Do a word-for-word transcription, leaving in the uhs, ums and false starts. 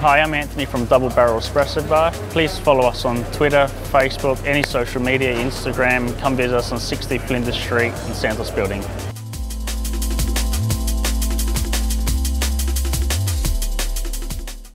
Hi, I'm Anthony from Double Barrel Espresso Bar. Please follow us on Twitter, Facebook, any social media, Instagram. Come visit us on sixty Flinders Street in Santos Building.